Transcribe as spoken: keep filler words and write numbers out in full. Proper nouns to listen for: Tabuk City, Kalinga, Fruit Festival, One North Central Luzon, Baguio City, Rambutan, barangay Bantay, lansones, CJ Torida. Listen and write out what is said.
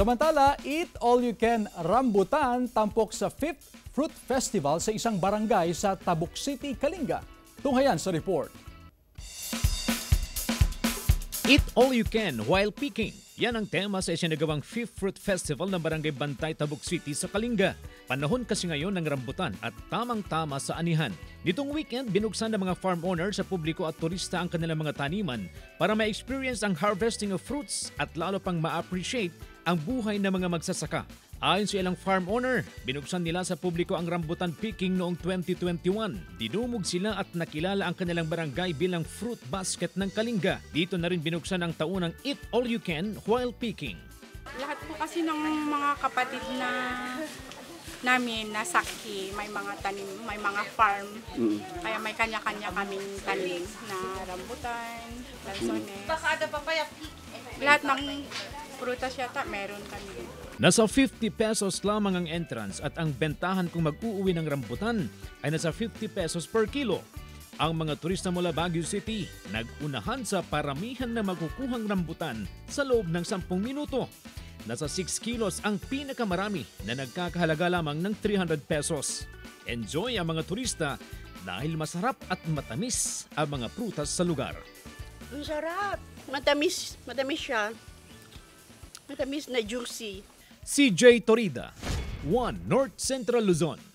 Samantala, Eat All You Can Rambutan tampok sa fifth Fruit Festival sa isang barangay sa Tabuk City, Kalinga. Tunghayan sa report. Eat All You Can While Picking. Yan ang tema sa isinagawang fifth Fruit Festival ng barangay Bantay, Tabuk City sa Kalinga. Panahon kasi ngayon ng rambutan at tamang-tama sa anihan. Nitong weekend, binuksan ng mga farm owners sa publiko at turista ang kanilang mga taniman para ma-experience ang harvesting of fruits at lalo pang ma-appreciate ang buhay ng mga magsasaka. Ayon sa ilang farm owner, binuksan nila sa publiko ang rambutan picking noong twenty twenty-one. Dinumog sila at nakilala ang kanilang barangay bilang fruit basket ng Kalinga. Dito na rin binuksan ang taunang Eat All You Can While Picking. Lahat po kasi ng mga kapatid na namin na saki, may mga tanim, may mga farm. Mm. Kaya may kanya-kanya kaming tanim na rambutan, lansones. Mm. Lahat ng prutas yata meron kami. Nasa fifty pesos lamang ang entrance at ang bentahan kung mag-uuwi ng rambutan ay nasa fifty pesos per kilo. Ang mga turista mula Baguio City nagunahan sa paramihan na makukuhang rambutan sa loob ng sampung minuto. Nasa six kilos ang pinakamarami na nagkakahalaga lamang ng three hundred pesos. Enjoy ang mga turista dahil masarap at matamis ang mga prutas sa lugar. Masarap! Matamis, matamis siya. Matamis na juicy. C J Torida, One North Central Luzon.